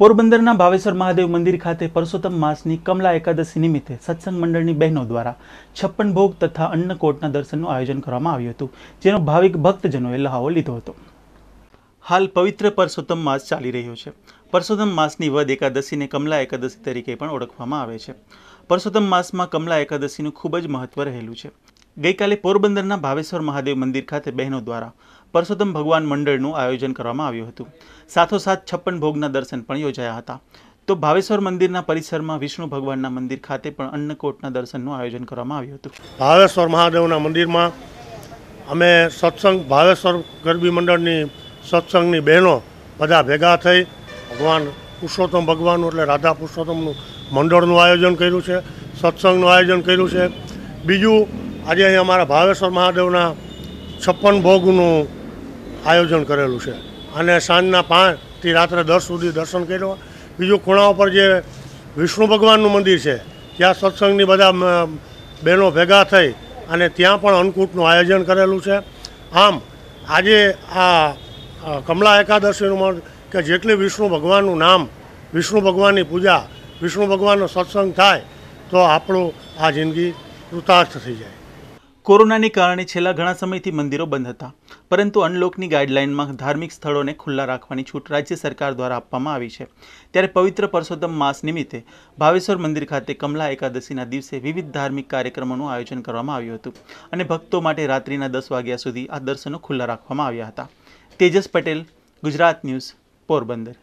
પોરબંદરના ભાવેશ્વર મહાદેવ મંદિર ખાતે પરસોત્તમ માસની કમલા એકાદશી નિમિત્તે સત્સંગ મંડળની બહેનો દ્વારા 56 ભોગ તથા અન્નકોટના દર્શનનું આયોજન કરવામાં આવ્યું હતું, જેનો ભાવિક ભક્તજનોએ લહાવો લીધો હતો। હાલ પવિત્ર પરસોત્તમ માસ ચાલી રહ્યો છે। પરસોત્તમ માસની વદ એકાદશીને કમલા એકાદશી તરીકે પણ ઓળખવામાં આવે છે। પરસોત્તમ માસમાં કમલા એકાદશીનું ખૂબ જ મહત્વ રહેલું છે। ગઈકાલે પોરબંદરના ભાવેશ્વર મહાદેવ મંદિર ખાતે બહેનો દ્વારા પરસોત્તમ ભગવાન મંડળનું આયોજન કરવામાં આવ્યું હતું। સાથોસાથ 56 ભોગના દર્શન પણ યોજાયા હતા। તો ભાવેશ્વર મંદિરના પરિસરમાં વિષ્ણુ ભગવાનના મંદિર ખાતે પણ અન્નકોટના દર્શનનું આયોજન કરવામાં આવ્યું હતું। ભાવેશ્વર મહાદેવના મંદિરમાં અમે સત્સંગ ભાવેશ્વર ગરબી મંડળની સત્સંગની બહેનો બધા ભેગા થઈ ભગવાન પુરુષોત્તમ ભગવાનનું એટલે રાધા પુરુષોત્તમનું મંડળનું આયોજન કર્યું છે, સત્સંગનું આયોજન કર્યું છે। બીજું આજે અહીં અમારા ભાવેશ્વર મહાદેવના 56 ભોગનું આયોજન કરેલું છે અને સાંજના 5 થી રાત્રે 10 સુધી દર્શન કર્યો। બીજું ખૂણા ઉપર જે વિષ્ણુ ભગવાનનું મંદિર છે ત્યાં સત્સંગની બધા બહેનો ભેગા થઈ અને ત્યાં પણ અન્નકૂટનું આયોજન કરેલું છે। આમ આજે આ કમલા એકાદશીનું કે જેટલી વિષ્ણુ ભગવાનનું નામ, વિષ્ણુ ભગવાનની પૂજા, વિષ્ણુ ભગવાનનો સત્સંગ થાય તો આપણું આ જિંદગી કૃતાર્થ થઈ જાય। कोरोना ने कारण छेल्ला घणा समयथी मंदिरों बंद था, परंतु अनलॉकनी गाइडलाइन में धार्मिक स्थलों ने खुला राखवानी छूट राज्य सरकार द्वारा आपवामां आवी छे। त्यारे पवित्र परसोत्तम मास निमित्ते भावेश्वर मंदिर खाते कमला एकादशीना दिवसे विविध धार्मिक कार्यक्रमोनुं आयोजन करवामां आव्युं हतुं अने भक्तों माटे रात्रिना 10 वाग्या सुधी आ दर्शनो खुला राखवामां आव्या हता। तेजस पटेल, गुजरात न्यूज, पोरबंदर।